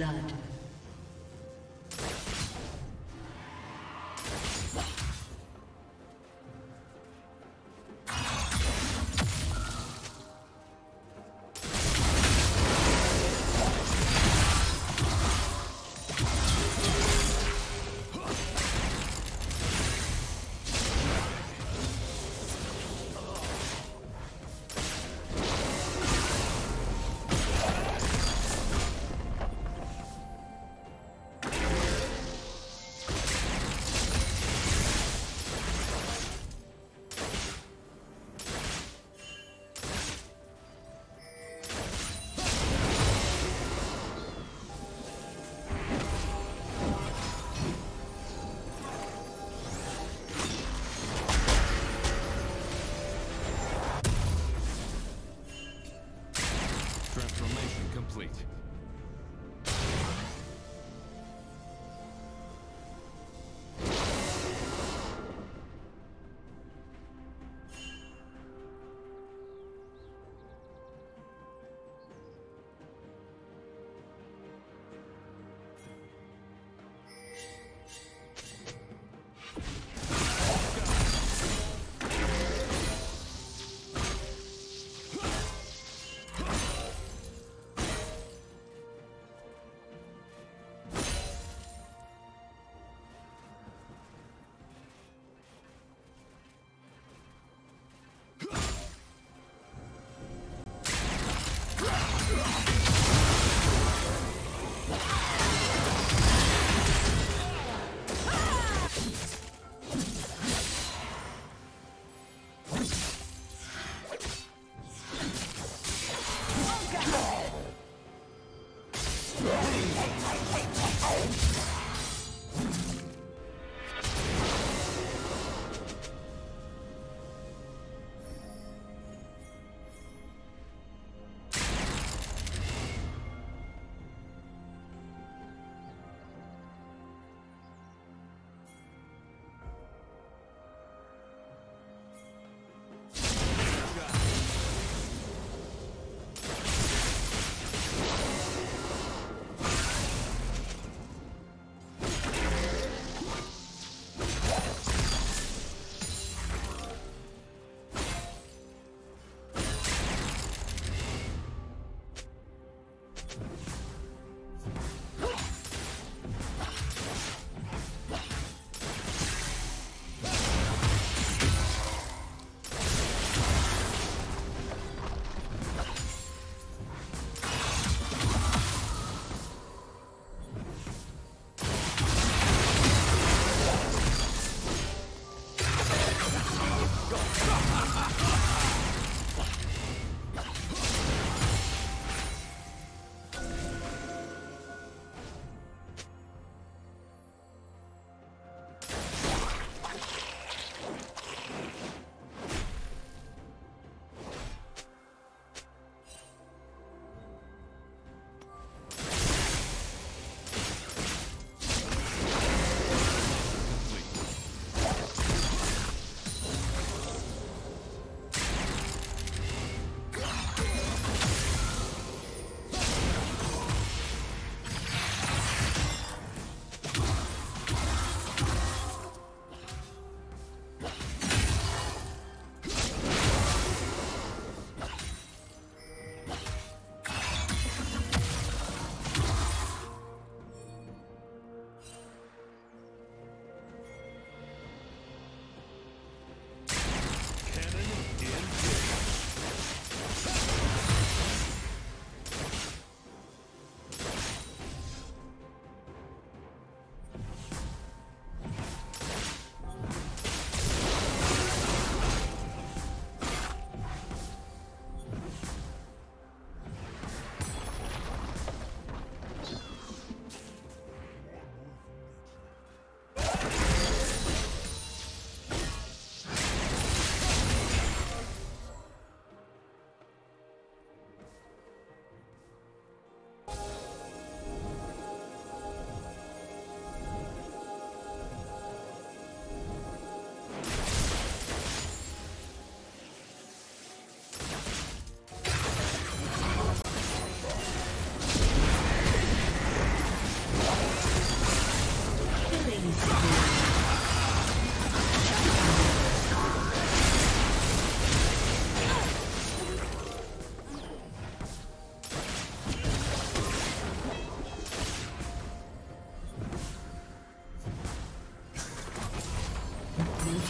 blood.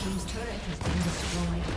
team's turret has been destroyed.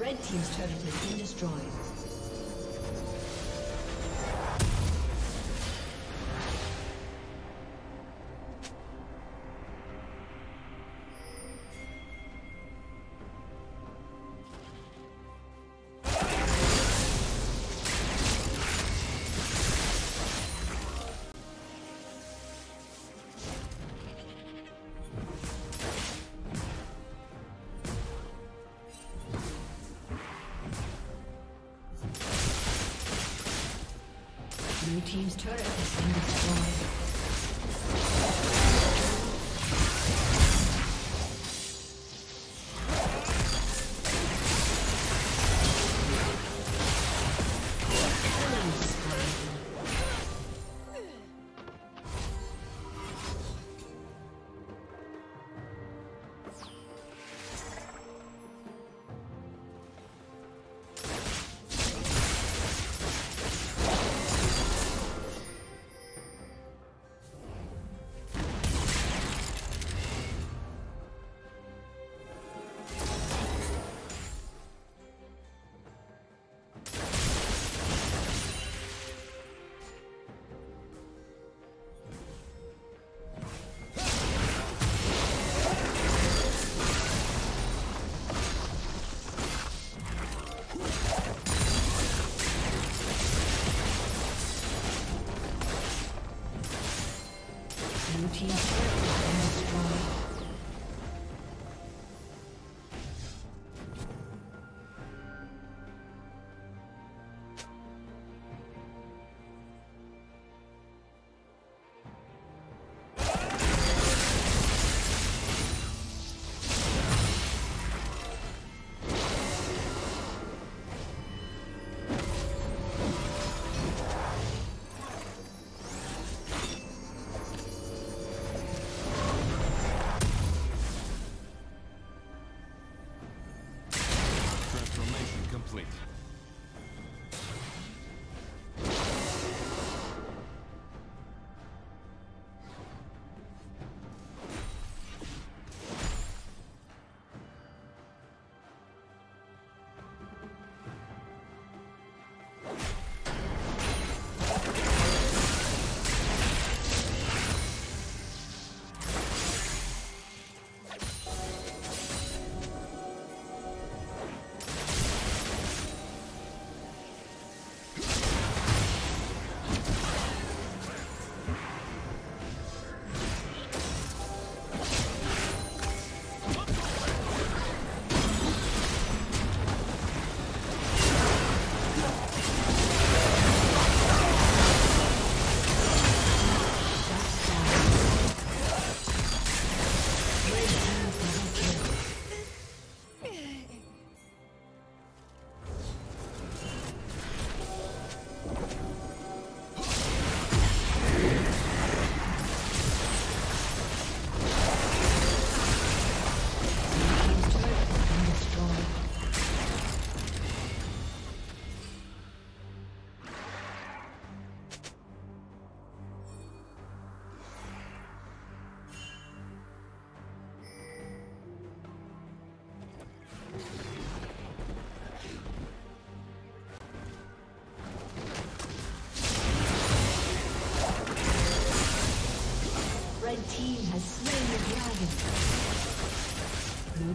Red team's turret has been destroyed. Your team's turret has been destroyed. Blue team's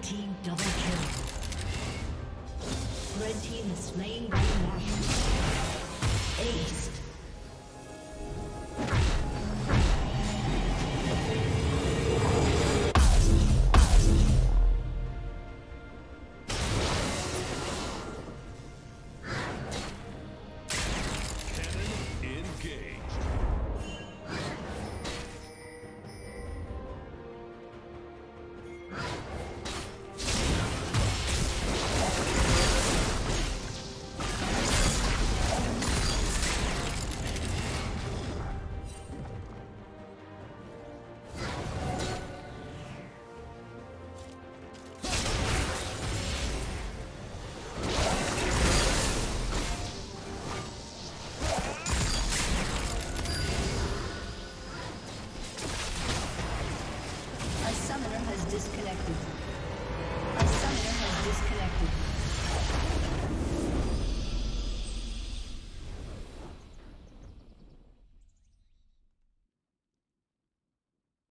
Red team double kill. Red team is slain by Ace.